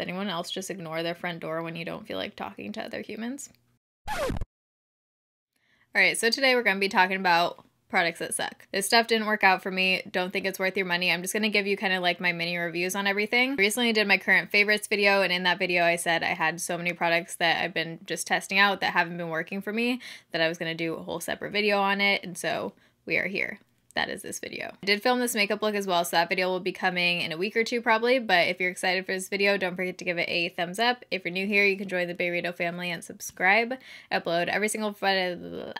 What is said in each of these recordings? Does anyone else just ignore their front door when you don't feel like talking to other humans? Alright, so today we're going to be talking about products that suck. This stuff didn't work out for me. Don't think it's worth your money. I'm just going to give you kind of like my mini reviews on everything. Recently did my current favorites video, and in that video I said I had so many products that I've been just testing out that haven't been working for me that I was going to do a whole separate video on it, and so we are here. That is this video. I did film this makeup look as well, so that video will be coming in a week or two probably, but if you're excited for this video, don't forget to give it a thumbs up. If you're new here, you can join the Briogeo family and subscribe. I upload every single Friday,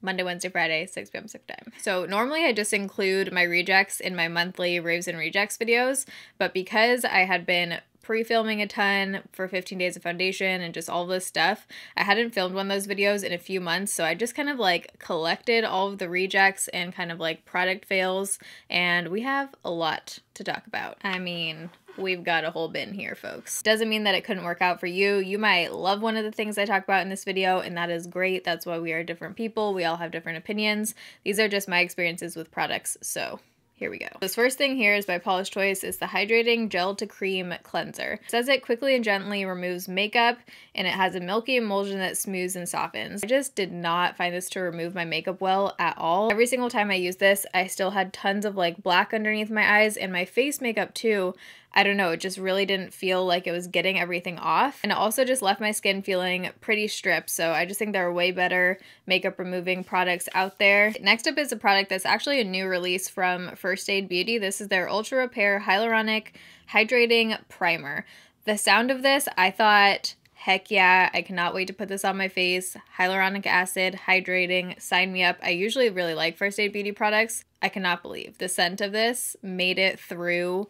Monday, Wednesday, Friday, 6 p.m. Pacific time. So normally I just include my rejects in my monthly Raves and Rejects videos, but because I had been pre-filming a ton for 15 days of foundation and just all this stuff, I hadn't filmed one of those videos in a few months, so I just kind of like collected all of the rejects and kind of like product fails, and we have a lot to talk about. I mean, we've got a whole bin here, folks. Doesn't mean that it couldn't work out for you. You might love one of the things I talk about in this video, and that is great. That's why we are different people. We all have different opinions. These are just my experiences with products, so here we go. This first thing here is by Paula's Choice. It's the Hydrating Gel to Cream Cleanser. It says it quickly and gently removes makeup, and it has a milky emulsion that smooths and softens. I just did not find this to remove my makeup well at all. Every single time I used this, I still had tons of like black underneath my eyes, and my face makeup too. I don't know, it just really didn't feel like it was getting everything off. And it also just left my skin feeling pretty stripped, so I just think there are way better makeup removing products out there. Next up is a product that's actually a new release from First Aid Beauty. This is their Ultra Repair Hyaluronic Hydrating Primer. The sound of this, I thought, heck yeah, I cannot wait to put this on my face. Hyaluronic acid, hydrating, sign me up. I usually really like First Aid Beauty products. I cannot believe the scent of this made it through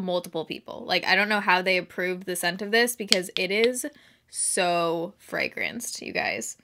multiple people. Like, I don't know how they approved the scent of this because it is so fragranced, you guys.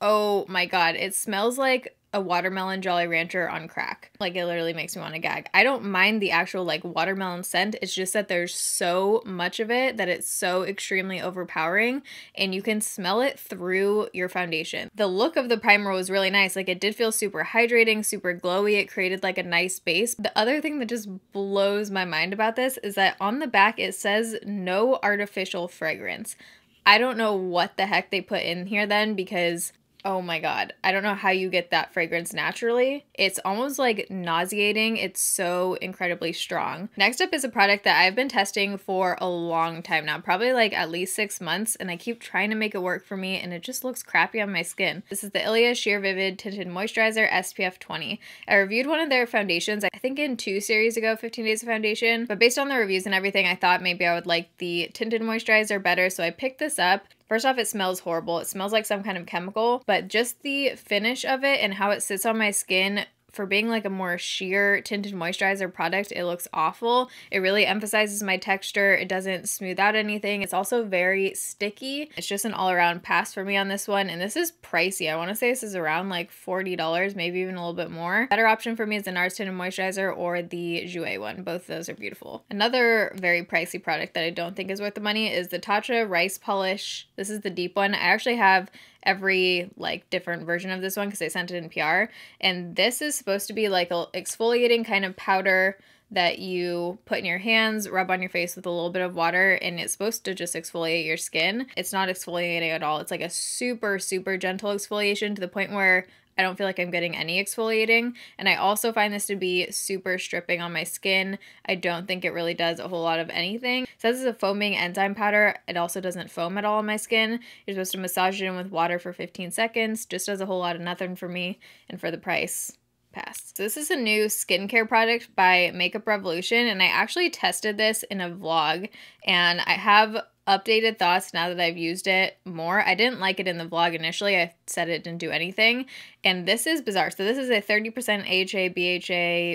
Oh my god, it smells like a watermelon Jolly Rancher on crack. Like, it literally makes me want to gag. I don't mind the actual like watermelon scent, it's just that there's so much of it that it's so extremely overpowering, and you can smell it through your foundation. The look of the primer was really nice. Like, it did feel super hydrating, super glowy. It created like a nice base. The other thing that just blows my mind about this is that on the back it says no artificial fragrance. I don't know what the heck they put in here then, because oh my god, I don't know how you get that fragrance naturally. It's almost like nauseating. It's so incredibly strong. Next up is a product that I've been testing for a long time now, probably like at least 6 months, and I keep trying to make it work for me, and it just looks crappy on my skin. This is the Ilia Sheer Vivid Tinted Moisturizer SPF 20. I reviewed one of their foundations, I think in 2 series ago, 15 Days of Foundation, but based on the reviews and everything, I thought maybe I would like the tinted moisturizer better, so I picked this up. First off, it smells horrible. It smells like some kind of chemical, but just the finish of it and how it sits on my skin, for being like a more sheer tinted moisturizer product, it looks awful. It really emphasizes my texture. It doesn't smooth out anything. It's also very sticky. It's just an all-around pass for me on this one, and this is pricey. I want to say this is around like $40, maybe even a little bit more. Better option for me is the NARS tinted moisturizer or the Jouer one. Both of those are beautiful. Another very pricey product that I don't think is worth the money is the Tatcha Rice Polish. This is the deep one. I actually have every like different version of this one because they sent it in PR, and this is supposed to be like an exfoliating kind of powder that you put in your hands, rub on your face with a little bit of water, and it's supposed to just exfoliate your skin. It's not exfoliating at all. It's like a super, super gentle exfoliation to the point where I don't feel like I'm getting any exfoliating, and I also find this to be super stripping on my skin. I don't think it really does a whole lot of anything. It says it's a foaming enzyme powder. It also doesn't foam at all on my skin. You're supposed to massage it in with water for 15 seconds. Just does a whole lot of nothing for me, and for the price, pass. So this is a new skincare product by Makeup Revolution, and I actually tested this in a vlog, and I have updated thoughts now that I've used it more. I didn't like it in the vlog initially. I said it didn't do anything, and this is bizarre. So this is a 30% AHA,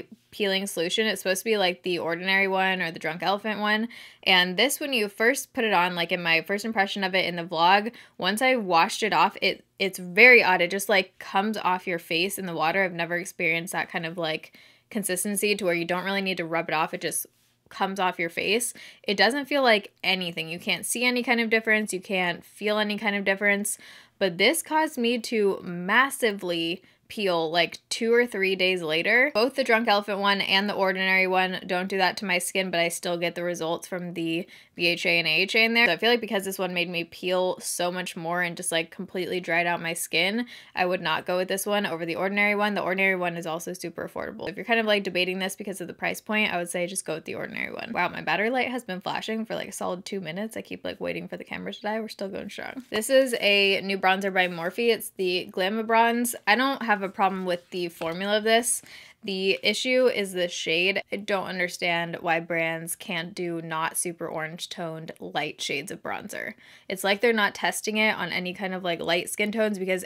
BHA peeling solution. It's supposed to be like the Ordinary one or the Drunk Elephant one, and this, when you first put it on, like in my first impression of it in the vlog, once I washed it off, it's very odd. It just like comes off your face in the water. I've never experienced that kind of like consistency to where you don't really need to rub it off. It just comes off your face. It doesn't feel like anything. You can't see any kind of difference. You can't feel any kind of difference. But this caused me to massively peel like 2 or 3 days later. Both the Drunk Elephant one and the Ordinary one don't do that to my skin, but I still get the results from the BHA and AHA in there. So I feel like because this one made me peel so much more and just like completely dried out my skin, I would not go with this one over the Ordinary one. The Ordinary one is also super affordable. If you're kind of like debating this because of the price point, I would say just go with the Ordinary one. Wow, my battery light has been flashing for like a solid 2 minutes. I keep like waiting for the camera to die. We're still going strong. This is a new bronzer by Morphe. It's the Glamour Bronze. I don't have a problem with the formula of this. The issue is the shade. I don't understand why brands can't do not super orange toned light shades of bronzer. It's like they're not testing it on any kind of like light skin tones because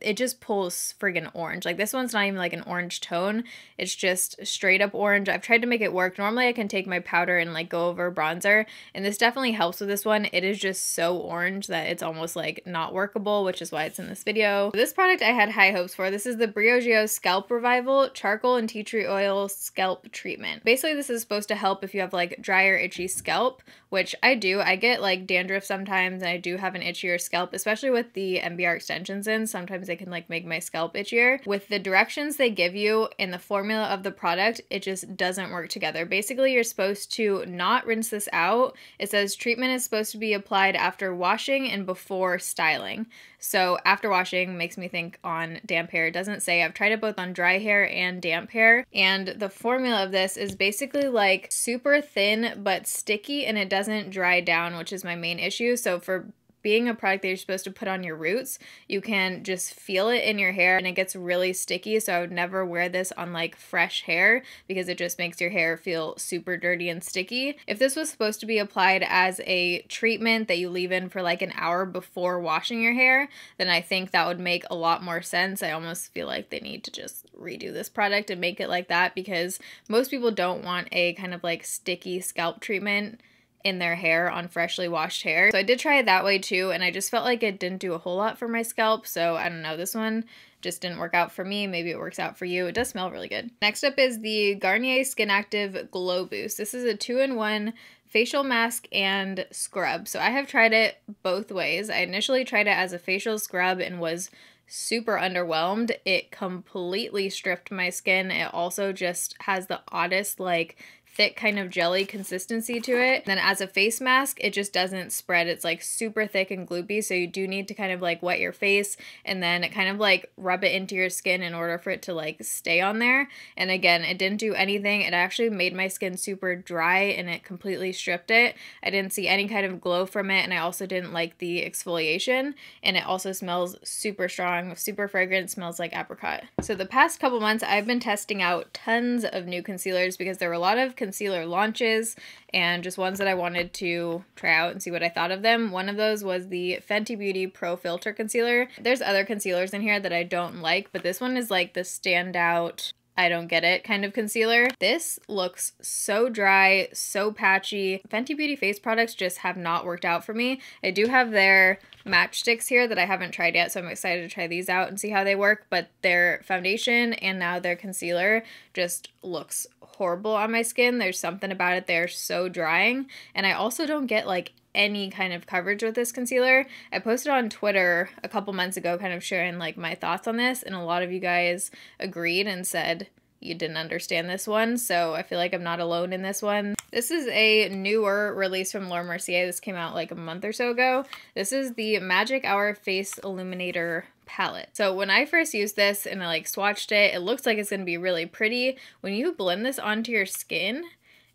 it just pulls friggin' orange. Like this one's not even like an orange tone. It's just straight up orange. I've tried to make it work. Normally I can take my powder and like go over bronzer, and this definitely helps with this one. It is just so orange that it's almost like not workable, which is why it's in this video. This product I had high hopes for. This is the Briogeo Scalp Revival Charcoal and Tea Tree Oil Scalp Treatment. Basically this is supposed to help if you have like dry or itchy scalp, which I do. I get like dandruff sometimes and I do have an itchier scalp, especially with the MBR extensions in. Sometimes they can like make my scalp itchier. With the directions they give you and the formula of the product, it just doesn't work together. Basically, you're supposed to not rinse this out. It says treatment is supposed to be applied after washing and before styling. So after washing makes me think on damp hair. It doesn't say. I've tried it both on dry hair and damp hair. And the formula of this is basically like super thin but sticky, and it doesn't dry down, which is my main issue. So for being a product that you're supposed to put on your roots, you can just feel it in your hair and it gets really sticky. So I would never wear this on like fresh hair because it just makes your hair feel super dirty and sticky. If this was supposed to be applied as a treatment that you leave in for like an hour before washing your hair, then I think that would make a lot more sense. I almost feel like they need to just redo this product and make it like that because most people don't want a kind of like sticky scalp treatment in their hair on freshly washed hair. So I did try it that way too, and I just felt like it didn't do a whole lot for my scalp. So I don't know, this one just didn't work out for me. Maybe it works out for you. It does smell really good. Next up is the Garnier Skin Active Glow Boost. This is a 2-in-1 facial mask and scrub. So I have tried it both ways. I initially tried it as a facial scrub and was super underwhelmed. It completely stripped my skin. It also just has the oddest like thick kind of jelly consistency to it. Then as a face mask, it just doesn't spread. It's like super thick and gloopy, so you do need to kind of like wet your face and then kind of like rub it into your skin in order for it to like stay on there. And again, it didn't do anything. It actually made my skin super dry and it completely stripped it. I didn't see any kind of glow from it, and I also didn't like the exfoliation, and it also smells super strong, super fragrant, smells like apricot. So the past couple months, I've been testing out tons of new concealers because there were a lot of concealer launches and just ones that I wanted to try out and see what I thought of them. One of those was the Fenty Beauty Pro Filter Concealer. There's other concealers in here that I don't like, but this one is like the standout I don't get it kind of concealer. This looks so dry, so patchy. Fenty Beauty face products just have not worked out for me. I do have their matchsticks here that I haven't tried yet, so I'm excited to try these out and see how they work, but their foundation and now their concealer just looks horrible on my skin. There's something about it. They're so drying, and I also don't get like any kind of coverage with this concealer. I posted on Twitter a couple months ago kind of sharing like my thoughts on this, and a lot of you guys agreed and said you didn't understand this one, so I feel like I'm not alone in this one. This is a newer release from Laura Mercier. This came out like a month or so ago. This is the Magic Hour Face Illuminator palette. So when I first used this and I like swatched it, it looks like it's gonna be really pretty. When you blend this onto your skin,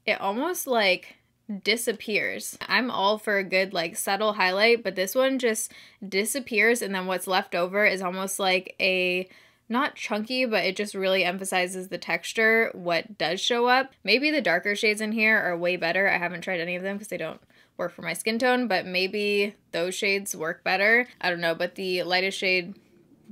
it almost like disappears. I'm all for a good like subtle highlight, but this one just disappears, and then what's left over is almost like a not chunky, but it just really emphasizes the texture, what does show up. Maybe the darker shades in here are way better. I haven't tried any of them because they don't work for my skin tone, but maybe those shades work better. I don't know, but the lightest shade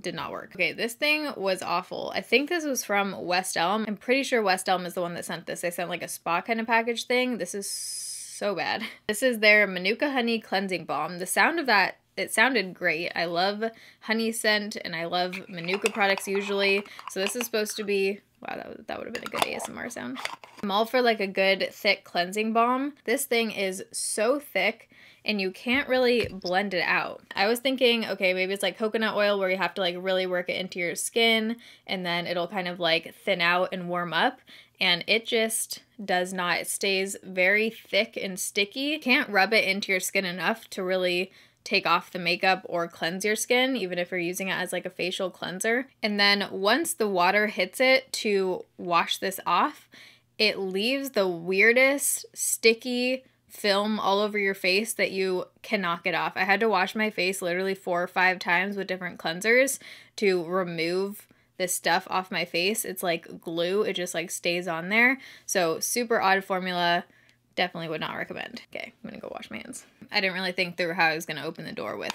did not work. Okay, this thing was awful. I think this was from West Elm. I'm pretty sure West Elm is the one that sent this. They sent like a spa kind of package thing. This is so bad. This is their Manuka Honey Cleansing Balm. The sound of that, it sounded great. I love honey scent and I love Manuka products usually. So this is supposed to be Wow, that would have been a good ASMR sound. I'm all for like a good thick cleansing balm. This thing is so thick and you can't really blend it out. I was thinking, okay, maybe it's like coconut oil where you have to like really work it into your skin and then it'll kind of like thin out and warm up. And it just does not. It stays very thick and sticky. Can't rub it into your skin enough to really take off the makeup or cleanse your skin, even if you're using it as like a facial cleanser. And then once the water hits it to wash this off, it leaves the weirdest sticky film all over your face that you cannot get off. I had to wash my face literally 4 or 5 times with different cleansers to remove this stuff off my face. It's like glue. It just like stays on there. So super odd formula. Definitely would not recommend. Okay, I'm gonna go wash my hands. I didn't really think through how I was gonna open the door with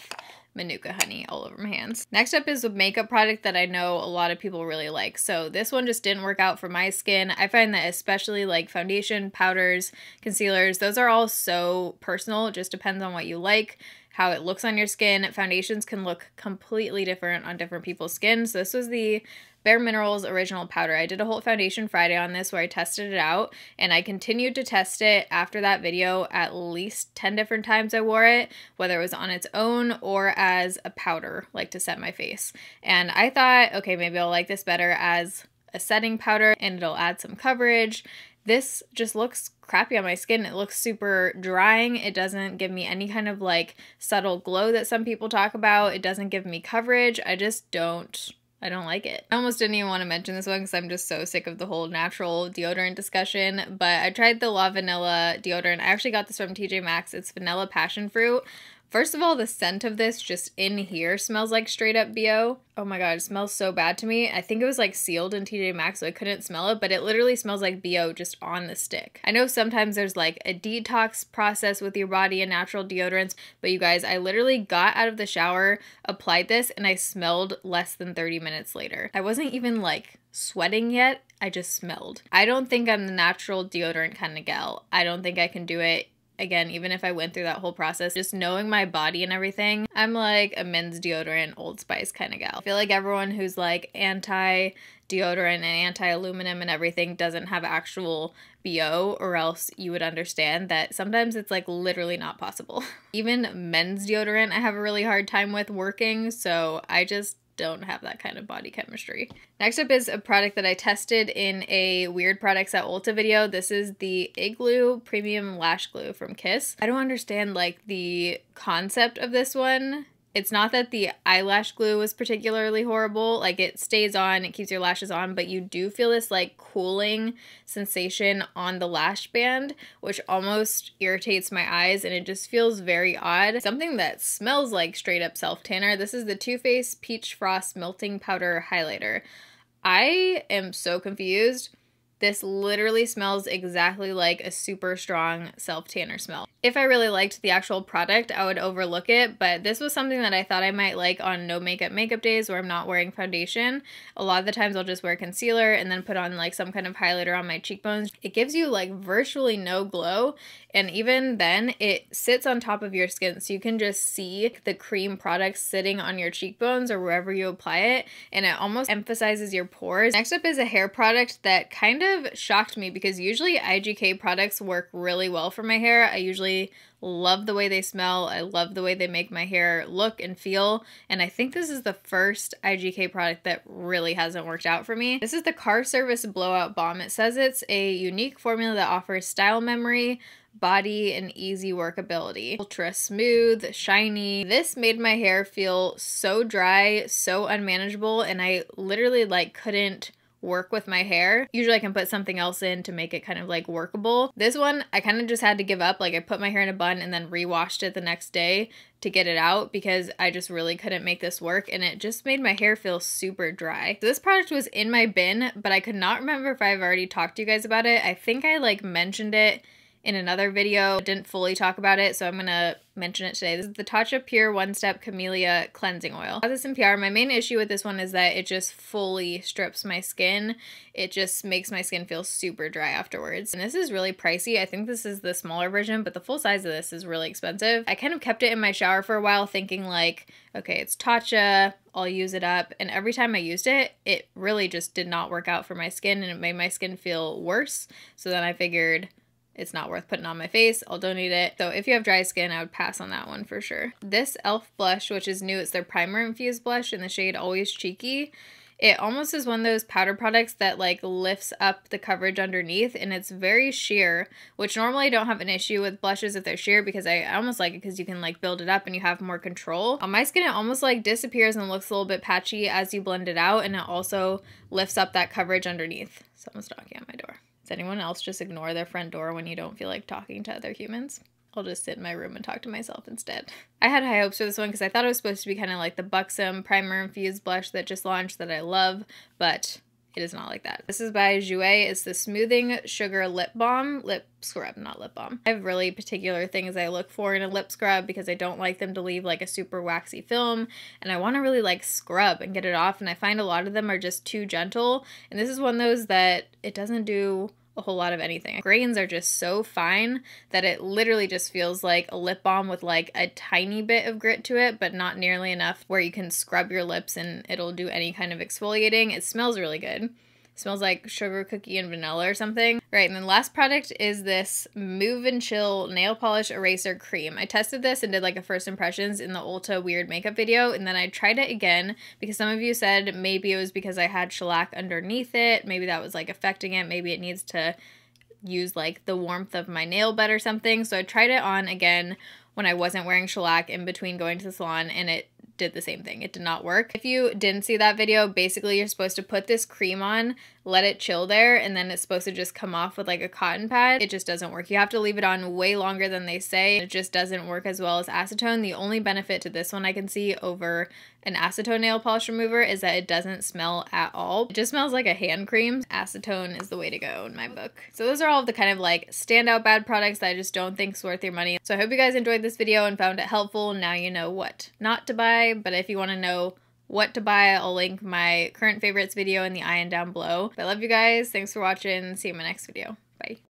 Manuka honey all over my hands. Next up is a makeup product that I know a lot of people really like. So this one just didn't work out for my skin. I find that especially like foundation, powders, concealers, those are all so personal. It just depends on what you like, how it looks on your skin. Foundations can look completely different on different people's skin. So this was the Bare Minerals Original Powder. I did a whole Foundation Friday on this where I tested it out, and I continued to test it after that video at least 10 different times I wore it, whether it was on its own or as a powder, like to set my face. And I thought, okay, maybe I'll like this better as a setting powder and it'll add some coverage. This just looks crappy on my skin. It looks super drying. It doesn't give me any kind of like subtle glow that some people talk about. It doesn't give me coverage. I just don't like it. I almost didn't even want to mention this one because I'm just so sick of the whole natural deodorant discussion, but I tried the La Vanilla deodorant. I actually got this from TJ Maxx. It's vanilla passion fruit. First of all, the scent of this just in here smells like straight up BO. Oh my god, it smells so bad to me. I think it was like sealed in TJ Maxx so I couldn't smell it, but it literally smells like BO just on the stick. I know sometimes there's like a detox process with your body and natural deodorants, but you guys, I literally got out of the shower, applied this, and I smelled less than 30 minutes later. I wasn't even like sweating yet, I just smelled. I don't think I'm the natural deodorant kind of gal. I don't think I can do it. Again, even if I went through that whole process, just knowing my body and everything, I'm like a men's deodorant, Old Spice kind of gal. I feel like everyone who's like anti-deodorant and anti-aluminum and everything doesn't have actual BO, or else you would understand that sometimes it's like literally not possible. Even men's deodorant I have a really hard time with working, so I just don't have that kind of body chemistry. Next up is a product that I tested in a Weird Products at Ulta video. This is the Igloo Premium Lash Glue from Kiss. I don't understand like the concept of this one. It's not that the eyelash glue was particularly horrible, like it stays on, it keeps your lashes on, but you do feel this like cooling sensation on the lash band, which almost irritates my eyes and it just feels very odd. Something that smells like straight up self-tanner, this is the Too Faced Peach Frost Melting Powder Highlighter. I am so confused. This literally smells exactly like a super strong self-tanner smell. If I really liked the actual product, I would overlook it, but this was something that I thought I might like on no makeup makeup days where I'm not wearing foundation. A lot of the times I'll just wear concealer and then put on like some kind of highlighter on my cheekbones. It gives you like virtually no glow, and even then it sits on top of your skin so you can just see the cream product sitting on your cheekbones or wherever you apply it, and it almost emphasizes your pores. Next up is a hair product that kind of shocked me because usually IGK products work really well for my hair. I usually love the way they smell. I love the way they make my hair look and feel, and I think this is the first IGK product that really hasn't worked out for me. This is the Car Service Blowout Balm. It says it's a unique formula that offers style memory, body, and easy workability. Ultra smooth, shiny. This made my hair feel so dry, so unmanageable, and I literally like couldn't work with my hair. Usually I can put something else in to make it kind of like workable. This one I kind of just had to give up. Like I put my hair in a bun and then re-washed it the next day to get it out because I just really couldn't make this work, and it just made my hair feel super dry. So this product was in my bin, but I could not remember if I've already talked to you guys about it. I think I like mentioned it in another video. I didn't fully talk about it, so I'm gonna mention it today. This is the Tatcha Pure One Step Camellia Cleansing Oil. As a PR, my main issue with this one is that it just fully strips my skin. It just makes my skin feel super dry afterwards. And this is really pricey. I think this is the smaller version, but the full size of this is really expensive. I kind of kept it in my shower for a while thinking like, okay, it's Tatcha, I'll use it up. And every time I used it, it really just did not work out for my skin and it made my skin feel worse. So then I figured, it's not worth putting on my face. I'll donate it. So if you have dry skin, I would pass on that one for sure. This e.l.f. blush, which is new, it's their primer infused blush in the shade Always Cheeky. It almost is one of those powder products that like lifts up the coverage underneath, and it's very sheer, which normally I don't have an issue with blushes if they're sheer because I almost like it because you can like build it up and you have more control. On my skin, it almost like disappears and looks a little bit patchy as you blend it out, and it also lifts up that coverage underneath. Someone's knocking at my door. Does anyone else just ignore their front door when you don't feel like talking to other humans? I'll just sit in my room and talk to myself instead. I had high hopes for this one because I thought it was supposed to be kind of like the Buxom primer infused blush that just launched that I love, but it is not like that. This is by Jouer. It's the Smoothing Sugar Lip Balm. Lip scrub, not lip balm. I have really particular things I look for in a lip scrub because I don't like them to leave like a super waxy film, and I want to really like scrub and get it off, and I find a lot of them are just too gentle, and this is one of those that it doesn't do a whole lot of anything. Grains are just so fine that it literally just feels like a lip balm with like a tiny bit of grit to it, but not nearly enough where you can scrub your lips and it'll do any kind of exfoliating. It smells really good. It smells like sugar cookie and vanilla or something. Right, and then last product is this Move and Chill Nail Polish Eraser Cream. I tested this and did like a first impressions in the Ulta weird makeup video, and then I tried it again because some of you said maybe it was because I had shellac underneath it, maybe that was like affecting it, maybe it needs to use like the warmth of my nail bed or something. So I tried it on again when I wasn't wearing shellac in between going to the salon, and it did the same thing. It did not work. If you didn't see that video, basically you're supposed to put this cream on, let it chill there, and then it's supposed to just come off with like a cotton pad. It just doesn't work. You have to leave it on way longer than they say. It just doesn't work as well as acetone. The only benefit to this one I can see over an acetone nail polish remover is that it doesn't smell at all. It just smells like a hand cream. Acetone is the way to go in my book. So those are all of the kind of like standout bad products that I just don't think is worth your money. So I hope you guys enjoyed this video and found it helpful. Now you know what not to buy, but if you want to know what to buy, I'll link my current favorites video in the i end down below. But I love you guys. Thanks for watching. See you in my next video. Bye.